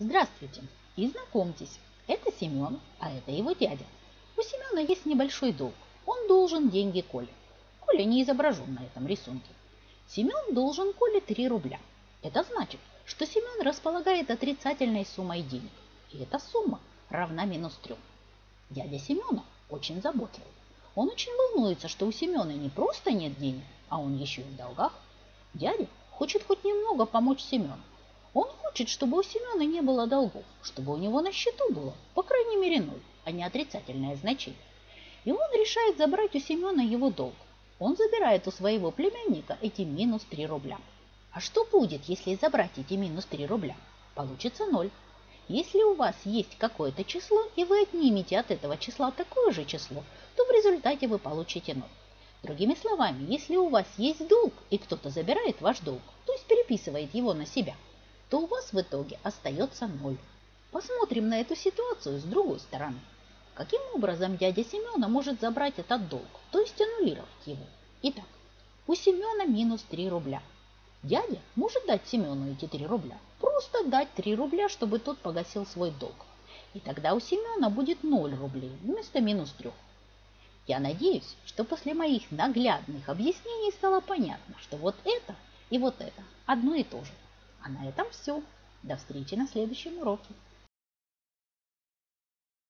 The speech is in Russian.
Здравствуйте и знакомьтесь, это Семен, а это его дядя. У Семена есть небольшой долг, он должен деньги Коле. Коля не изображен на этом рисунке. Семен должен Коле 3 рубля. Это значит, что Семен располагает отрицательной суммой денег, и эта сумма равна -3. Дядя Семена очень заботлив. Он очень волнуется, что у Семена не просто нет денег, а он еще и в долгах. Дядя хочет хоть немного помочь Семену. Он хочет, чтобы у Семена не было долгов, чтобы у него на счету было, по крайней мере, 0, а не отрицательное значение. И он решает забрать у Семена его долг. Он забирает у своего племянника эти -3 рубля. А что будет, если забрать эти -3 рубля? Получится 0. Если у вас есть какое-то число, и вы отнимете от этого числа такое же число, то в результате вы получите 0. Другими словами, если у вас есть долг, и кто-то забирает ваш долг, то есть переписывает его на себя, то у вас в итоге остается 0. Посмотрим на эту ситуацию с другой стороны. Каким образом дядя Семена может забрать этот долг, то есть аннулировать его? Итак, у Семена -3 рубля. Дядя может дать Семену эти 3 рубля. Просто дать 3 рубля, чтобы тот погасил свой долг. И тогда у Семена будет 0 рублей вместо -3. Я надеюсь, что после моих наглядных объяснений стало понятно, что вот это и вот это одно и то же. А на этом все. До встречи на следующем уроке.